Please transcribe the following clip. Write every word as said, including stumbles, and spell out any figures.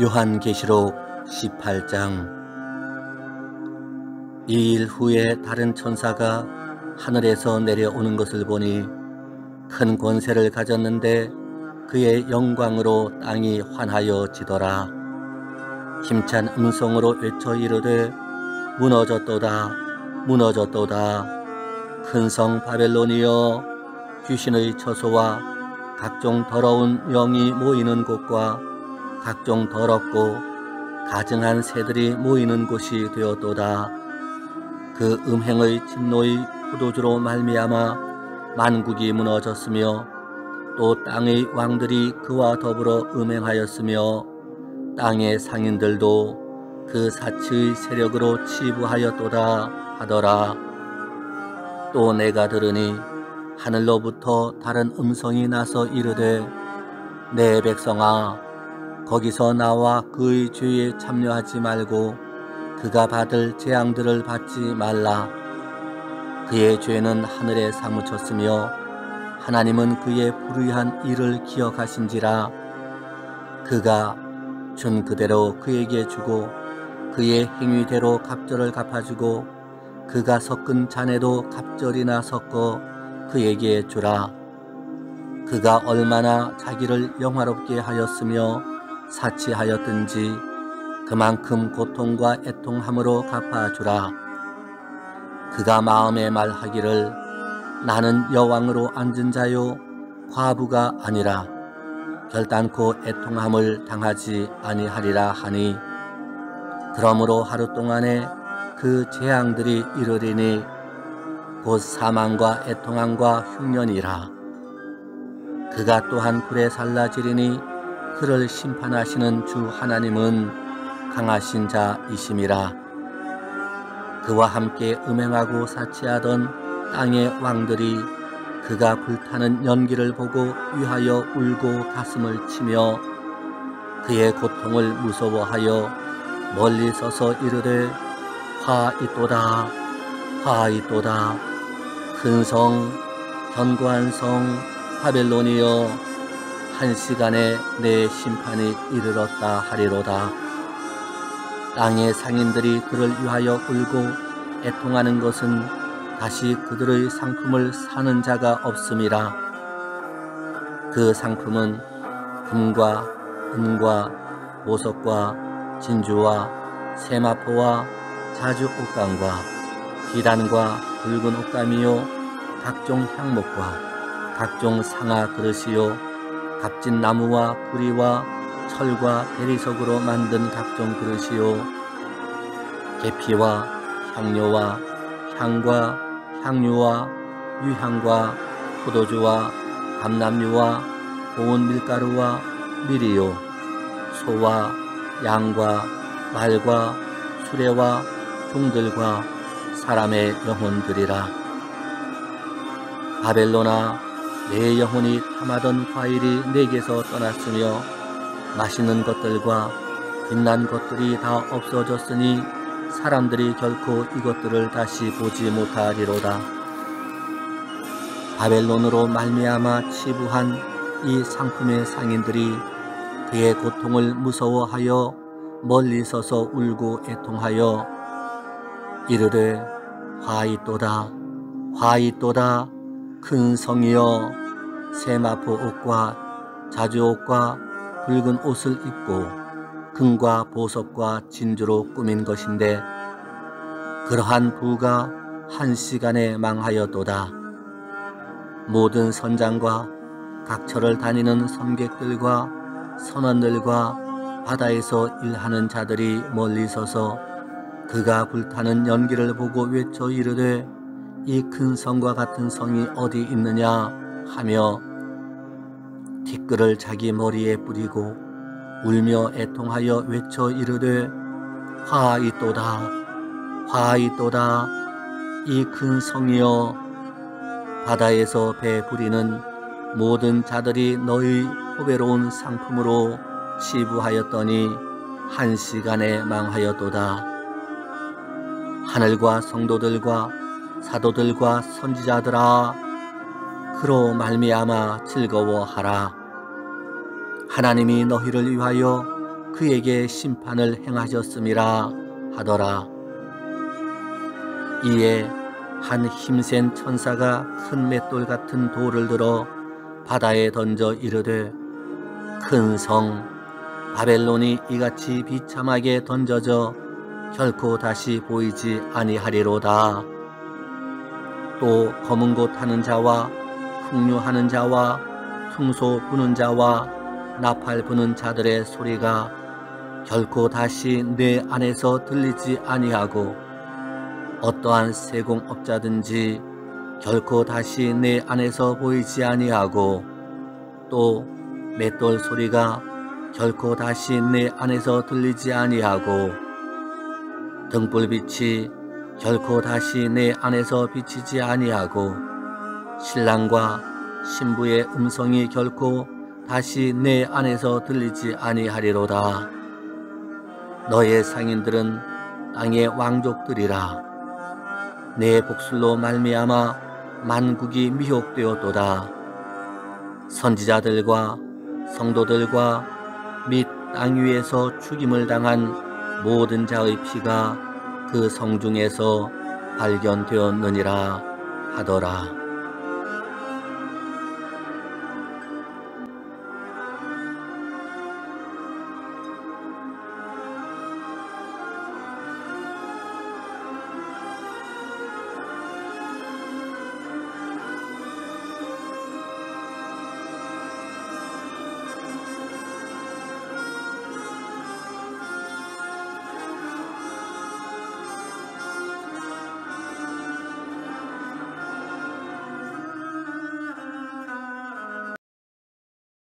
요한계시록 십팔 장. 이 일 후에 다른 천사가 하늘에서 내려오는 것을 보니 큰 권세를 가졌는데 그의 영광으로 땅이 환하여지더라. 힘찬 음성으로 외쳐 이르되 무너졌도다, 무너졌도다. 큰 성 바벨론이여, 귀신의 처소와 각종 더러운 영이 모이는 곳과 각종 더럽고 가증한 새들이 모이는 곳이 되었도다. 그 음행의 진노의 포도주로 말미암아 만국이 무너졌으며 또 땅의 왕들이 그와 더불어 음행하였으며 땅의 상인들도 그 사치의 세력으로 치부하였도다 하더라. 또 내가 들으니 하늘로부터 다른 음성이 나서 이르되 내 백성아, 거기서 나와 그의 죄에 참여하지 말고 그가 받을 재앙들을 받지 말라. 그의 죄는 하늘에 사무쳤으며 하나님은 그의 불의한 일을 기억하신지라. 그가 준 그대로 그에게 주고 그의 행위대로 갑절을 갚아주고 그가 섞은 잔에도 갑절이나 섞어 그에게 주라. 그가 얼마나 자기를 영화롭게 하였으며 사치하였든지 그만큼 고통과 애통함으로 갚아주라. 그가 마음에 말하기를 나는 여왕으로 앉은 자요 과부가 아니라 결단코 애통함을 당하지 아니하리라 하니, 그러므로 하루 동안에 그 재앙들이 이르리니 곧 사망과 애통함과 흉년이라. 그가 또한 불에 살라지리니 그를 심판하시는 주 하나님은 강하신 자이심이라. 그와 함께 음행하고 사치하던 땅의 왕들이 그가 불타는 연기를 보고 위하여 울고 가슴을 치며 그의 고통을 무서워하여 멀리 서서 이르되 화 있도다, 화 있도다. 큰 성, 견고한 성 바벨론이여, 한 시간에 내 심판이 이르렀다 하리로다. 땅의 상인들이 그를 위하여 울고 애통하는 것은 다시 그들의 상품을 사는 자가 없음이라. 그 상품은 금과 은과 보석과 진주와 세마포와 자주 옷감과 비단과 붉은 옷감이요 각종 향목과 각종 상아 그릇이요 값진 나무와 구리와 철과 대리석으로 만든 각종 그릇이요 계피와 향료와 향과 향유와 유향과 포도주와 감람류와 고운 밀가루와 밀이요 소와 양과 말과 수레와 종들과 사람의 영혼들이라. 바벨론아, 내 영혼이 탐하던 과일이 내게서 떠났으며 맛있는 것들과 빛난 것들이 다 없어졌으니 사람들이 결코 이것들을 다시 보지 못하리로다. 바벨론으로 말미암아 치부한 이 상품의 상인들이 그의 고통을 무서워하여 멀리 서서 울고 애통하여 이르되 화 있도다, 화 있도다. 큰 성이여, 세마포 옷과 자주 옷과 붉은 옷을 입고 금과 보석과 진주로 꾸민 것인데 그러한 부가 한 시간에 망하였도다. 모든 선장과 각처를 다니는 섬객들과 선원들과 바다에서 일하는 자들이 멀리 서서 그가 불타는 연기를 보고 외쳐 이르되 이 큰 성과 같은 성이 어디 있느냐 하며 티끌을 자기 머리에 뿌리고 울며 애통하여 외쳐 이르되 화 있도다, 화 있도다. 이 큰 성이여, 바다에서 배 부리는 모든 자들이 너의 호배로운 상품으로 치부하였더니 한 시간에 망하였도다. 하늘과 성도들과 사도들과 선지자들아, 그로 말미암아 즐거워하라. 하나님이 너희를 위하여 그에게 심판을 행하셨음이라 하더라. 이에 한 힘센 천사가 큰 맷돌 같은 돌을 들어 바다에 던져 이르되, 큰 성 바벨론이 이같이 비참하게 던져져 결코 다시 보이지 아니하리로다. 또 검은 고 타는 자와 풍류하는 자와 퉁소 부는 자와 나팔 부는 자들의 소리가 결코 다시 내 안에서 들리지 아니하고, 어떠한 세공업자든지 결코 다시 내 안에서 보이지 아니하고, 또 맷돌 소리가 결코 다시 내 안에서 들리지 아니하고, 등불빛이 결코 다시 내 안에서 비치지 아니하고, 신랑과 신부의 음성이 결코 다시 내 안에서 들리지 아니하리로다. 너의 상인들은 땅의 왕족들이라. 내 복술로 말미암아 만국이 미혹되었도다. 선지자들과 성도들과 및 땅 위에서 죽임을 당한 모든 자의 피가 그 성중에서 발견되었느니라 하더라.